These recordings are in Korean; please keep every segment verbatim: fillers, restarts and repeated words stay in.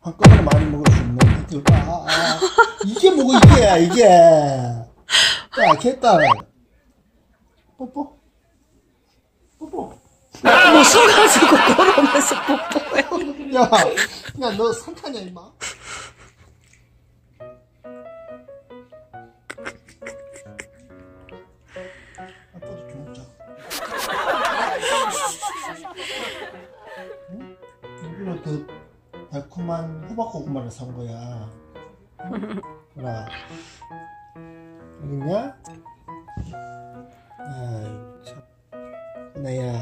한꺼번에 많이 먹을 수 있는 혜택을 딱 아, 아. 이게 뭐고 이게야 이게 딱 됐다. 뽀뽀 뽀뽀 웃어가지고 걸어오면서 뽀뽀해. 야, 야 너 상타냐 임마. 아빠도 좀 먹자. 응? 여기로 더 달콤한 호박고구마를 산 거야. 뭐라? 여기냐? 아이 참. 은하야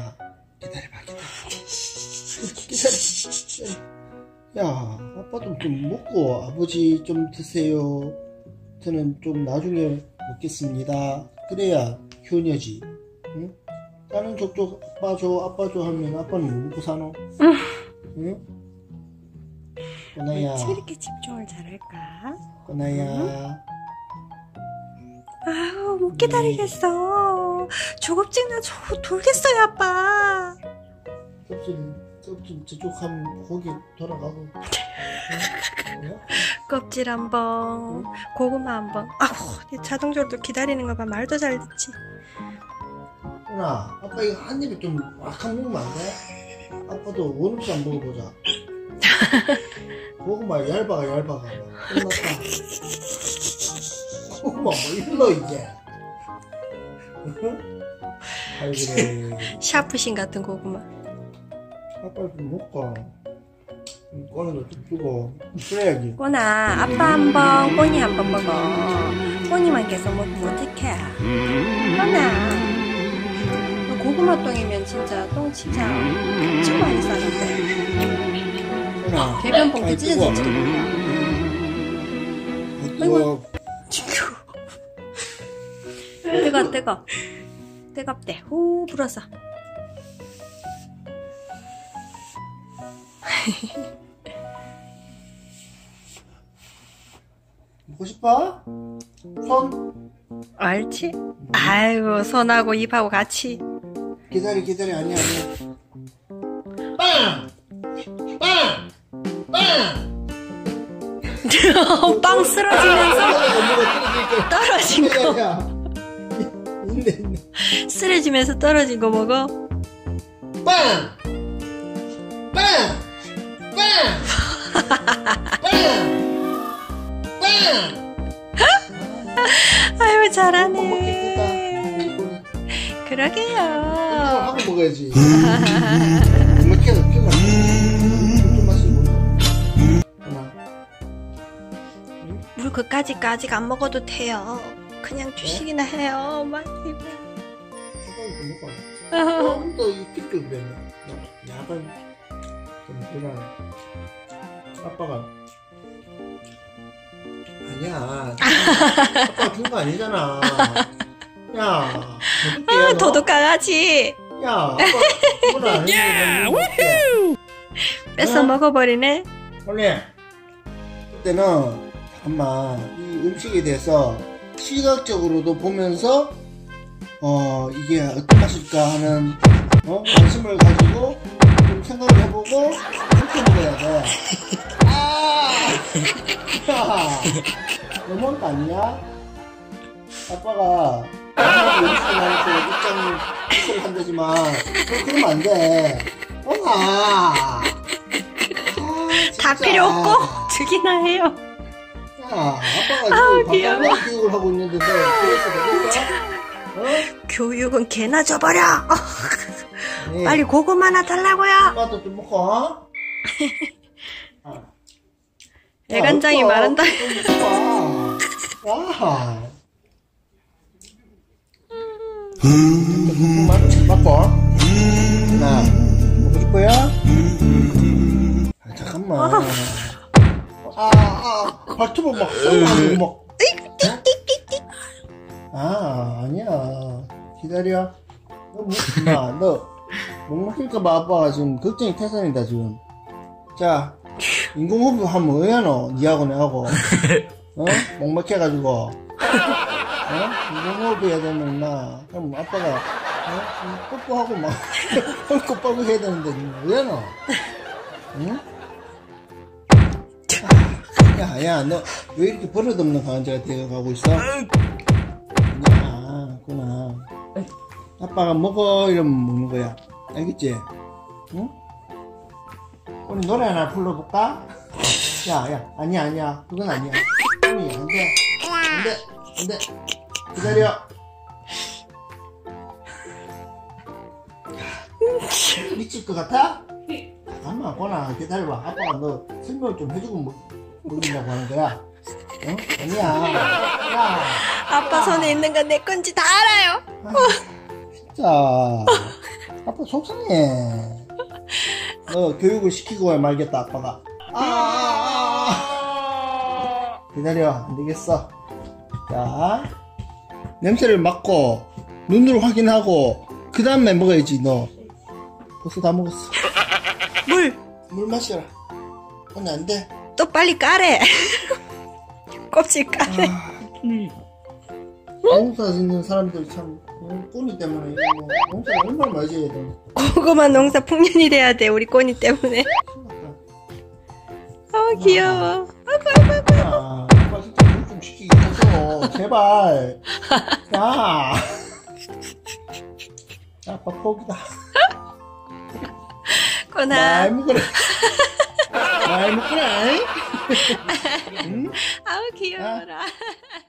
기다려봐 기다려. 기다려. 야 아빠 좀 좀 먹고 아버지 좀 드세요. 저는 좀 나중에 먹겠습니다. 그래야 효녀지. 응? 다른 족족 아빠 줘 아빠 줘 하면 아빠는 먹고 사노. 응? 꼬나야. 왜 이렇게 집중을 잘할까? 꼬나야. 아우 못 기다리겠어. 조급증나 저거 돌겠어요 아빠. 껍질 껍질 저쪽 하면 고기 돌아가고. 껍질 한 번, 고구마 한 번. 아우 자동적으로 기다리는 거 봐. 말도 잘 듣지. 꼬나 아빠 이거 한 입에 좀 왁한 먹으면 안 돼? 아빠도 원없이 안 먹어보자. 고구마 얇아가 얇아가 끝났다. 고구마 뭐 일러 이제. 아이 그래 샤프신 같은 고구마 아빠 좀 먹고 꼬나도 좀 주고 그래야지. 꼬나 아빠 한번 꼬니 한번 먹어. 꼬니만 계속 먹으면 어떡해. 꼬나 고구마 똥이면 진짜 똥 진짜 엄청 많이 싸는데 개변 봉투 찢어질지도 몰라. 뜨거워. 뜨거 뜨거. 뜨겁대. 호 불어서. 먹고 싶어? 손. 알지? 아이고 손하고 입하고 같이. 기다려 기다려 아니야 아니야. 빵. 빵. 빵! 빵 쓰러지면서 떨어진 거. 쓰러지면서 떨어진 거 먹어. 빵! 빵! 빵! 빵! 빵! 아유 잘하네. 그러게요. 하고 먹어야지. 물 그까짓 거 아직 안 먹어도 돼요. 그냥 주식이나 해요. 엄마 조금 더 깊게 그랬네. 약간 좀 불안해. 아빠가 아니야. 아빠가 준 거 아니잖아. 야. 아, 도둑 강아지. 야. 아빠 그건 아니야. 우후. 뺏어 먹어버리네. 원래 그때는 아마 이 음식에 대해서 시각적으로도 보면서 어 이게 어떤 맛일까 하는 어? 관심을 가지고 좀 생각을 해보고 이렇게 먹어야 돼. 아! 야! 너무한 거 아니야? 아빠가 음식을 하니까 입장 입장을 한다지만 어, 그러면 안 돼. 엄마! 아, 다 필요 없고 죽이나 해요. 아, 아빠가 지금 방금 교육을 하고 있는데서 어? 교육은 개나 줘버려. 네. 빨리 고구마나 달라고요. 아빠도 좀 먹고 어? 아. 애간장이 말한다. 와. 고구마도 잘 먹고 하나 먹고 싶어요? 아, 잠깐만. 어. 아, 아, 발톱은 막, 막, 막. 아, 아니야. 기다려. 너 먹지 마. 너, 못 먹힐까봐 아빠가 지금 걱정이 태산이다, 지금. 자, 인공호흡 하면 왜 하노? 니하고 내하고. 어? 목 막혀가지고. 어? 인공호흡 해야 되면 임마. 그럼 아빠가, 어? 뽀뽀하고 막, 헐고 빨고 해야 되는데, 왜 하노? 응? 야, 야, 너 왜 이렇게 버릇없는 강아지가 되어가고 있어? 야, 그만. 아빠가 먹어 이러면 먹는 거야. 알겠지? 응? 우리 노래 하나 불러볼까? 야, 야, 아니야, 아니야. 그건 아니야. 아니, 안 돼. 안 돼. 안 돼. 기다려. 미칠 것 같아? 잠깐만, 권아, 기다려봐. 아빠가 너 설명 좀 해주고 모른다고 하는 거야. 응? 아니야. 야. 아빠 야. 손에 있는 건 내 건지 다 알아요. 아유, 진짜. 아빠 속상해. 너 교육을 시키고 말겠다, 아빠가. 아, 아, 아. 기다려, 안 되겠어. 자, 냄새를 맡고, 눈으로 확인하고, 그 다음에 먹어야지, 너. 벌써 다 먹었어. 물! 물 마셔라. 오늘 안 돼. 또 빨리 까래. 껍질 까래. 아, 농사 짓는 사람들 참, 꼬니 때문에. 농사 얼마나 많이 지어야 돼. 고구마 농사 풍년이 돼야 돼, 우리 꼬니 때문에. 아, 귀여워. 아이고, 아이고, 아이고. 아, 아빠 진짜 물 좀 시키기 해서. 제발. 야. 아빠 포기다. 권아. 말 먹으라. 말 먹으라. 응? 아우, 귀여워라. 아.